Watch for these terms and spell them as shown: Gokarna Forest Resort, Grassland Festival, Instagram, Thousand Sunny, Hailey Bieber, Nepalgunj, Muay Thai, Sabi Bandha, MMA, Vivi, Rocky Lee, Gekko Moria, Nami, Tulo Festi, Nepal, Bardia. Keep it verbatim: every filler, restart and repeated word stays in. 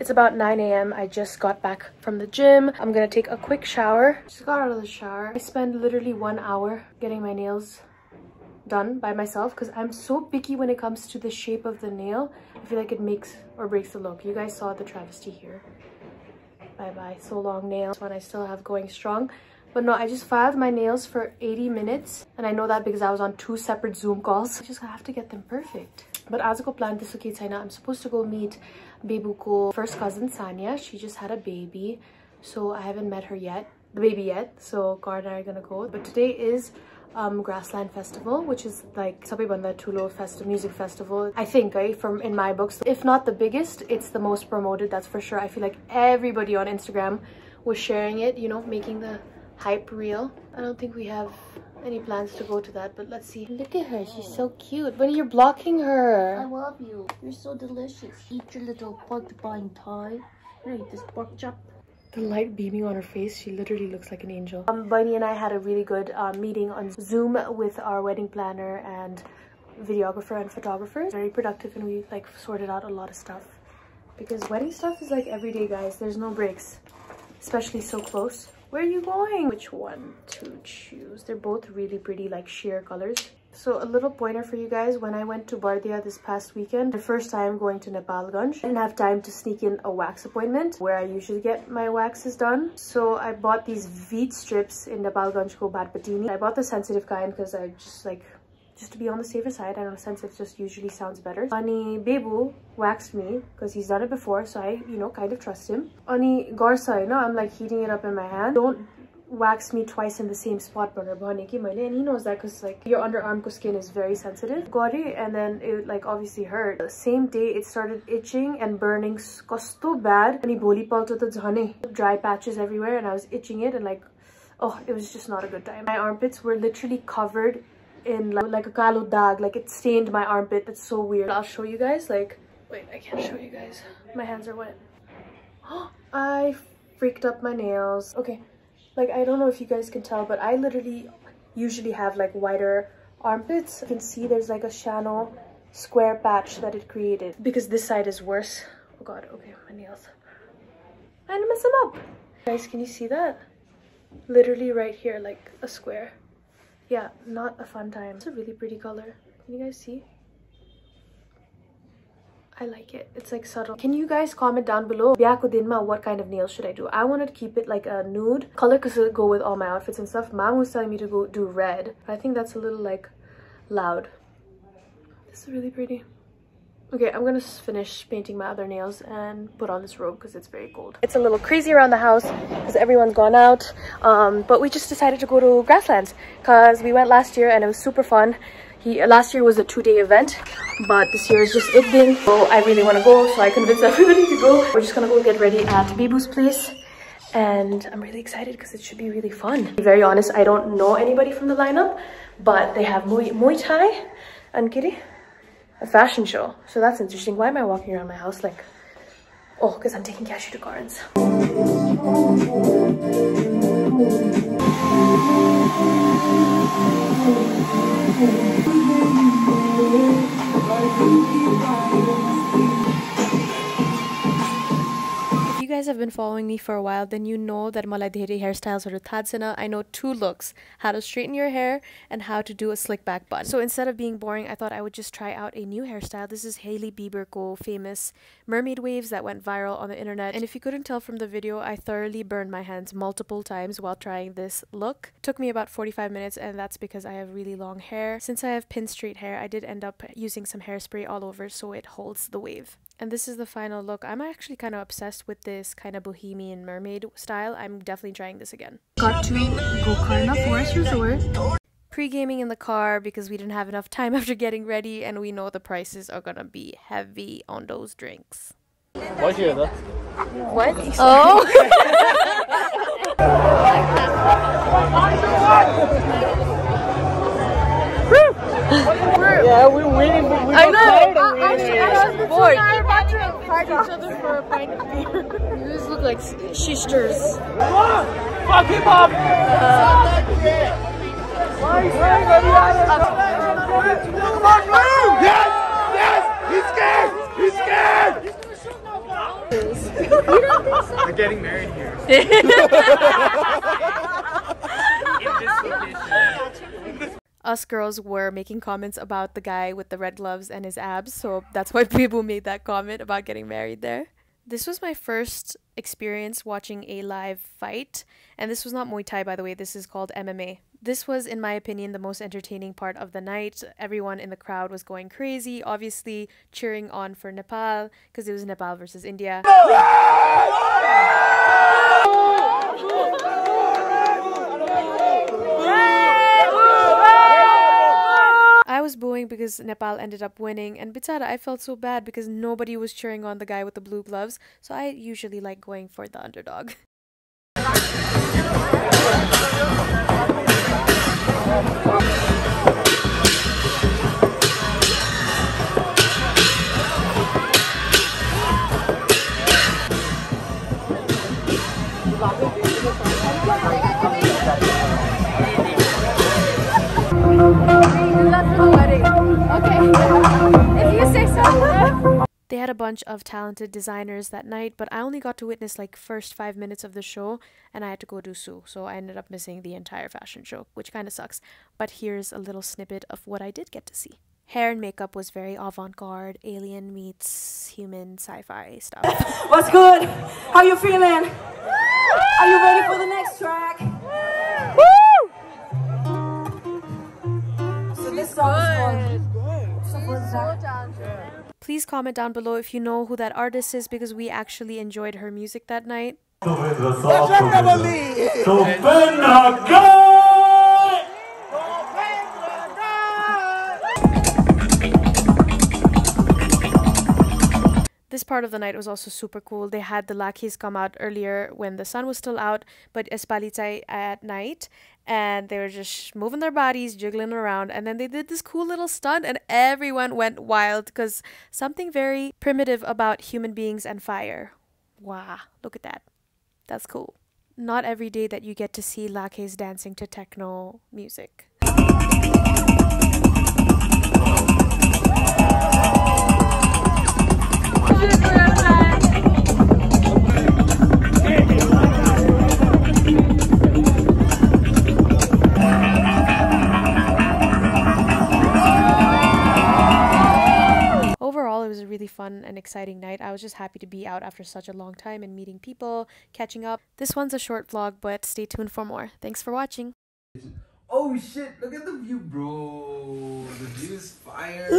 It's about nine A M I just got back from the gym. I'm gonna take a quick shower. Just got out of the shower. I spent literally one hour getting my nails done by myself because I'm so picky when it comes to the shape of the nail. I feel like it makes or breaks the look. You guys saw the travesty here. Bye-bye. So long nail. This one I still have going strong. But no, I just filed my nails for eighty minutes. And I know that because I was on two separate Zoom calls. I just have to get them perfect. But aajko plan testo kehi chaina. I'm supposed to go meet Bebuko first cousin Sanya. She just had a baby, so I haven't met her yet, the baby yet. So Gar and I are gonna go. But today is um, Grassland Festival, which is like Sabi Bandha Tulo Festi music festival. I think, right, from in my books, if not the biggest, it's the most promoted. That's for sure. I feel like everybody on Instagram was sharing it, you know, making the hype real. I don't think we have any plans to go to that, but let's see. Look at her, she's so cute. But you're blocking her. I love you. You're so delicious. Eat your little porcupine thigh. I eat this pork chop. The light beaming on her face, she literally looks like an angel. Um, Bunny and I had a really good uh, meeting on Zoom with our wedding planner and videographer and photographer. Very productive, and we like sorted out a lot of stuff. Because wedding stuff is like everyday, guys. There's no breaks, especially so close. Where are you going? Which one to choose? They're both really pretty, like sheer colors. So a little pointer for you guys. When I went to Bardia this past weekend, the first time going to Nepalgunj, I didn't have time to sneak in a wax appointment where I usually get my waxes done. So I bought these wheat strips in Nepalgunj ko Batpatini. I bought the sensitive kind because I just like, just to be on the safer side. I don't know, sensitive just usually sounds better. Ani Bebu waxed me because he's done it before, so I, you know, kind of trust him. Ani Garsa, you know, I'm like heating it up in my hand. Don't wax me twice in the same spot, brother. And he knows that because like your underarm skin is very sensitive. Gauri, and then it like obviously hurt. The same day it started itching and burning so bad. And he boli palto to jhane. Dry patches everywhere, and I was itching it, and like, oh, it was just not a good time. My armpits were literally covered in like, like a kalo dag, like it stained my armpit. That's so weird. I'll show you guys. Like, wait, I can't show you guys, my hands are wet. I freaked up my nails. Okay, like I don't know if you guys can tell, but I literally usually have like wider armpits. You can see there's like a channel square patch that it created because this side is worse. Oh god. Okay, my nails, I messed them up, guys. Can you see that? Literally right here, like a square. Yeah, not a fun time. It's a really pretty color. Can you guys see? I like it. It's like subtle. Can you guys comment down below what kind of nails should I do? I want to keep it like a nude color because it'll go with all my outfits and stuff. Mom was telling me to go do red. I think that's a little like loud. This is really pretty. Okay, I'm gonna finish painting my other nails and put on this robe because it's very cold. It's a little crazy around the house because everyone's gone out, um, but we just decided to go to Grasslands because we went last year and it was super fun. He, last year was a two-day event, but this year is just it thing. So I really want to go, so I convinced everybody to go. We're just gonna go get ready at Bibu's place. And I'm really excited because it should be really fun. To be very honest, I don't know anybody from the lineup, but they have Muay, Muay Thai and Kitty. A fashion show, so that's interesting. Why am I walking around my house like, oh, because I'm taking Cashew to Gardens. If you guys have been been following me for a while, then you know that malai dherai hairstyles haru thaha chaina. I know two looks, how to straighten your hair and how to do a slick back bun. So instead of being boring, I thought I would just try out a new hairstyle. This is Hailey Bieber ko famous mermaid waves that went viral on the internet. And if you couldn't tell from the video, I thoroughly burned my hands multiple times while trying this look. It took me about forty-five minutes, and that's because I have really long hair. Since I have pin straight hair, I did end up using some hairspray all over so it holds the wave. And this is the final look. I'm actually kind of obsessed with this kind of bohemian mermaid style. I'm definitely trying this again. Got to Gokarna Forest Resort. Pre-gaming in the car because we didn't have enough time after getting ready, and we know the prices are gonna be heavy on those drinks. What? What? Oh! Yeah, we're winning, but we I know. Tired of winning. Actually, I was bored. We're watching and fight each other for a pint of beer. You just look like sisters. Fuck him up! Yes! Yes! He's scared! He's scared! We're getting married here. In this location. Us girls were making comments about the guy with the red gloves and his abs, so that's why Bibu made that comment about getting married there. This was my first experience watching a live fight, and this was not Muay Thai, by the way. This is called M M A. This was, in my opinion, the most entertaining part of the night. Everyone in the crowd was going crazy, obviously cheering on for Nepal because it was Nepal versus India. Was booing because Nepal ended up winning, and bichara, I felt so bad because nobody was cheering on the guy with the blue gloves, so I usually like going for the underdog. They had a bunch of talented designers that night, but I only got to witness like first five minutes of the show, and I had to go do Su, so I ended up missing the entire fashion show, which kind of sucks. But here's a little snippet of what I did get to see. Hair and makeup was very avant-garde, alien meets human sci-fi stuff. What's good? How you feeling? Are you ready for the next track? Woo! So this song is called... Please comment down below if you know who that artist is, because we actually enjoyed her music that night. This part of the night was also super cool. They had the lakhis come out earlier when the sun was still out, but espalitai at night, and they were just moving their bodies, jiggling around, and then they did this cool little stunt, and everyone went wild because something very primitive about human beings and fire. Wow, look at that. That's cool. Not every day that you get to see lakhis dancing to techno music. Overall, it was a really fun and exciting night. I was just happy to be out after such a long time and meeting people, catching up. This one's a short vlog, but stay tuned for more. Thanks for watching. Oh shit, look at the view, bro. The view is fire.